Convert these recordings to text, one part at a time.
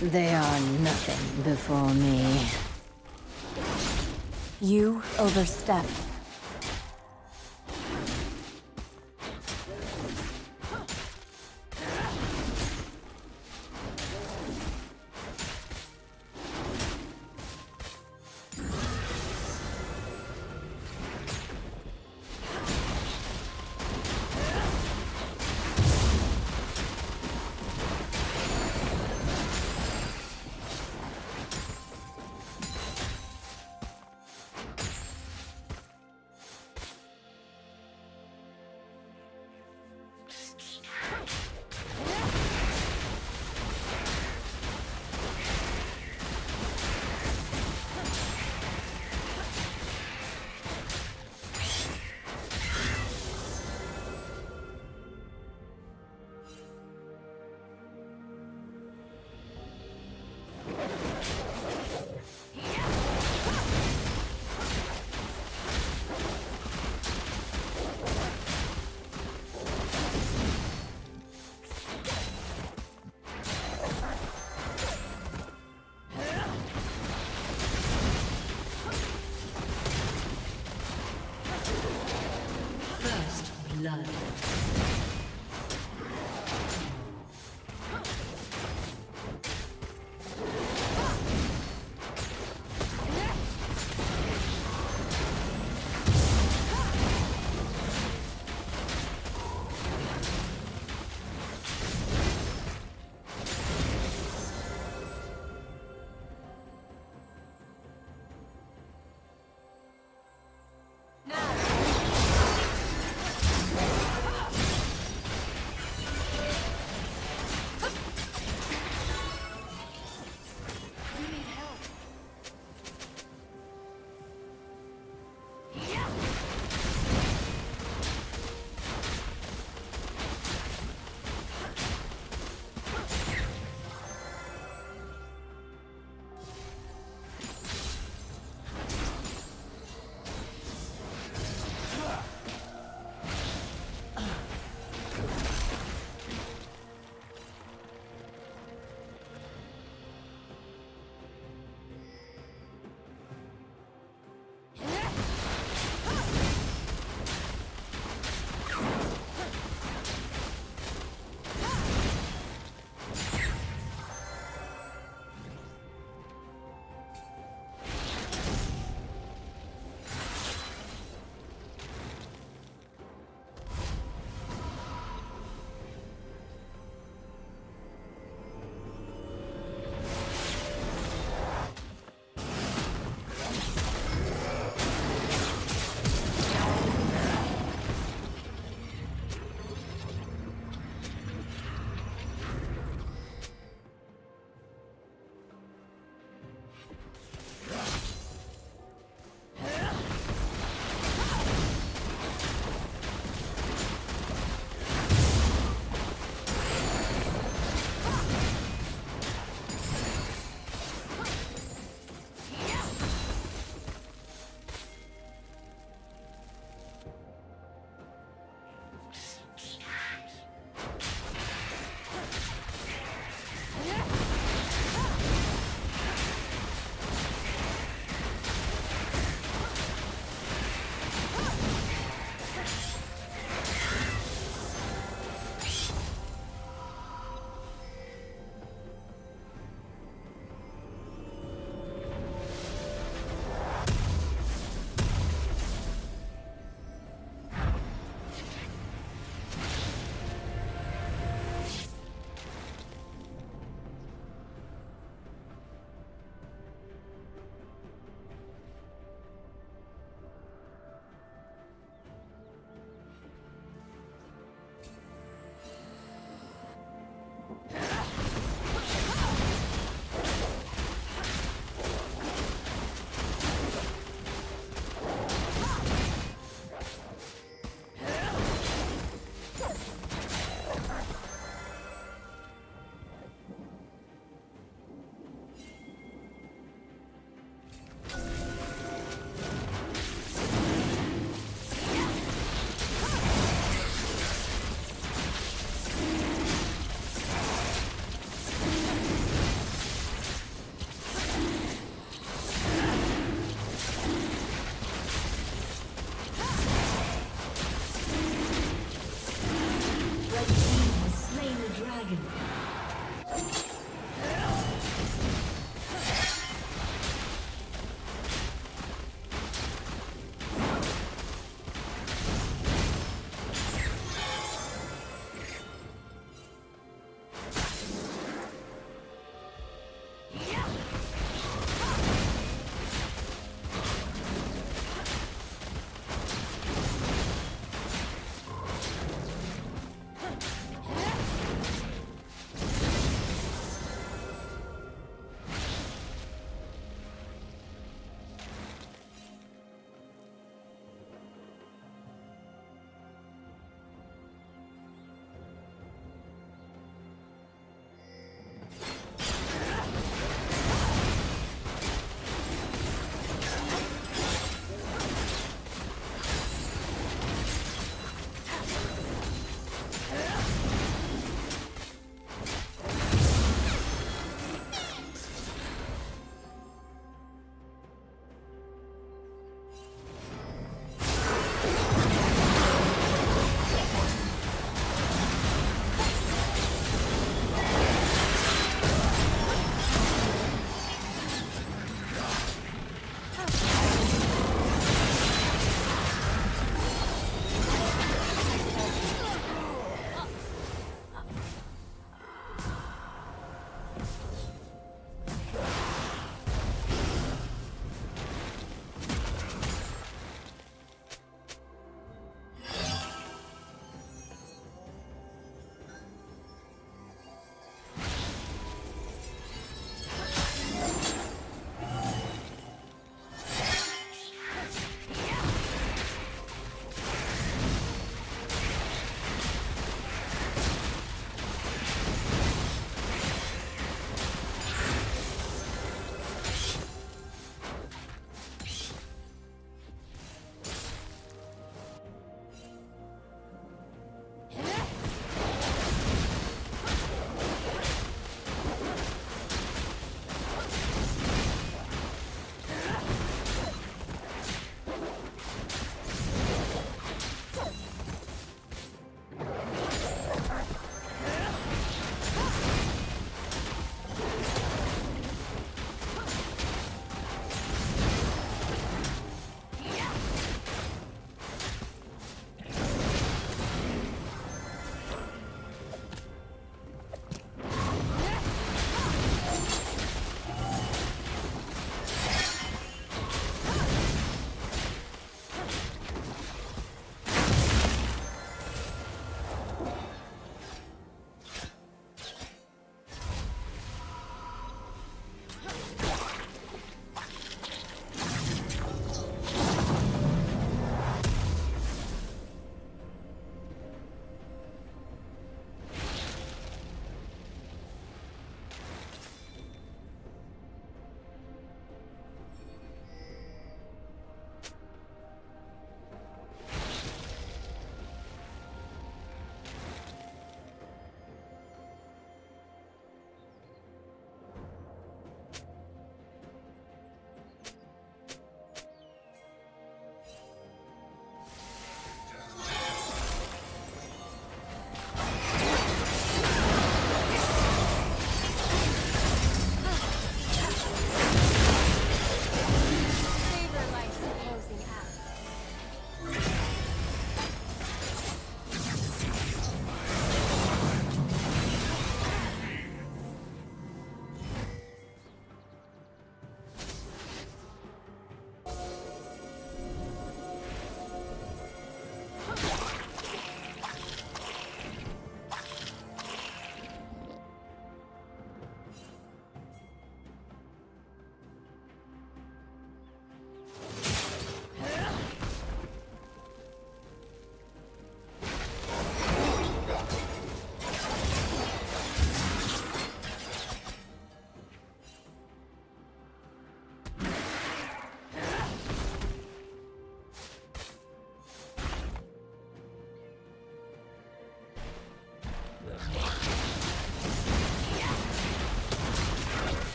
They are nothing before me. You overstep.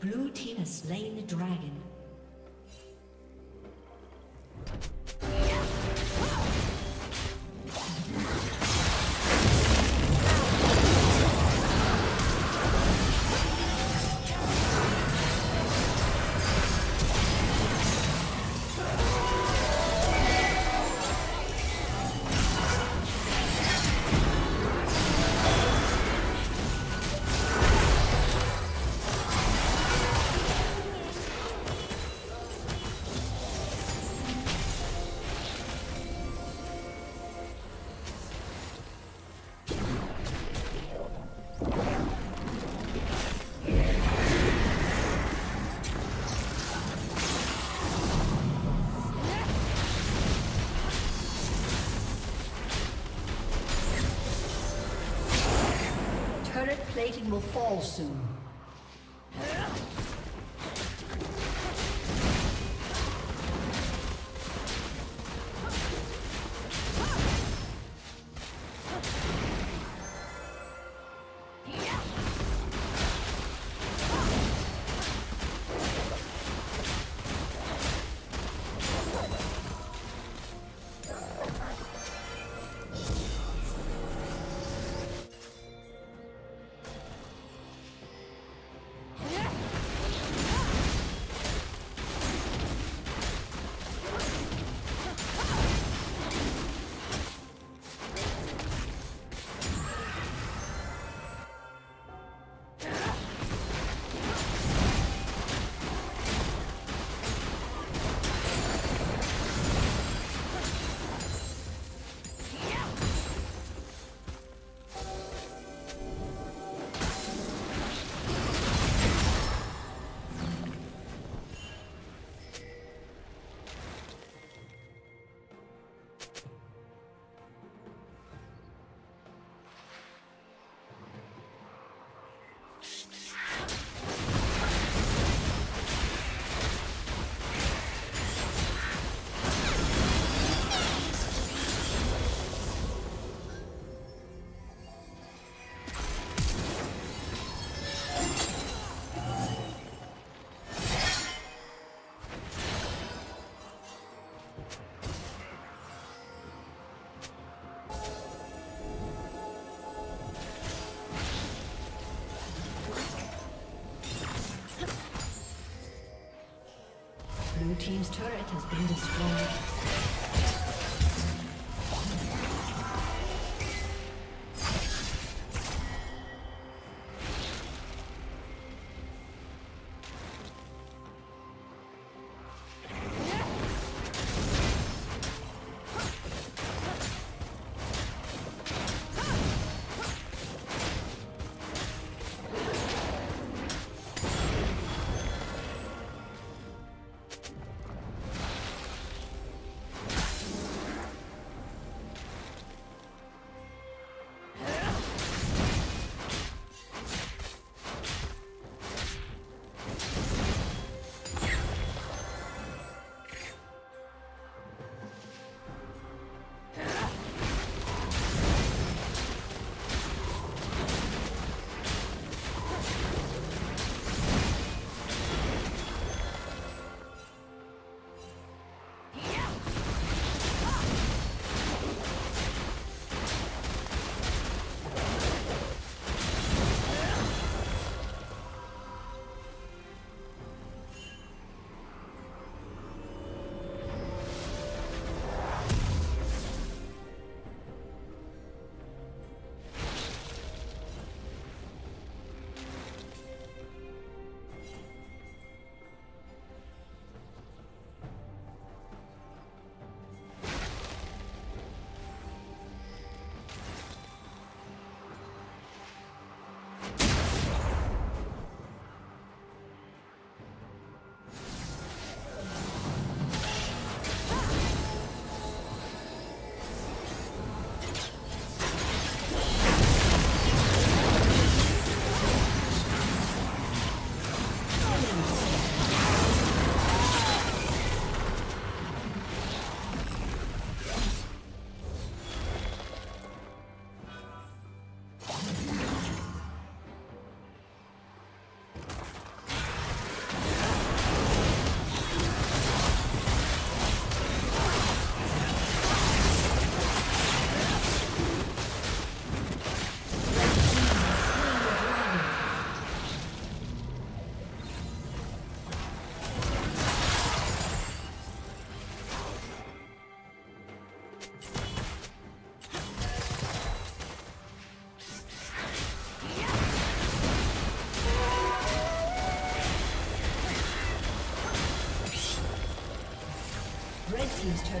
Blue team has slain the dragon. Plating will fall soon. Blue team's turret has been destroyed. team's turret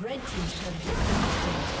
Red team's turret has been destroyed.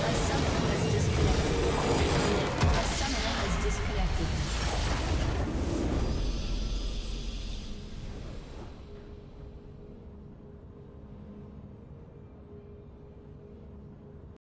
A summoner has disconnected.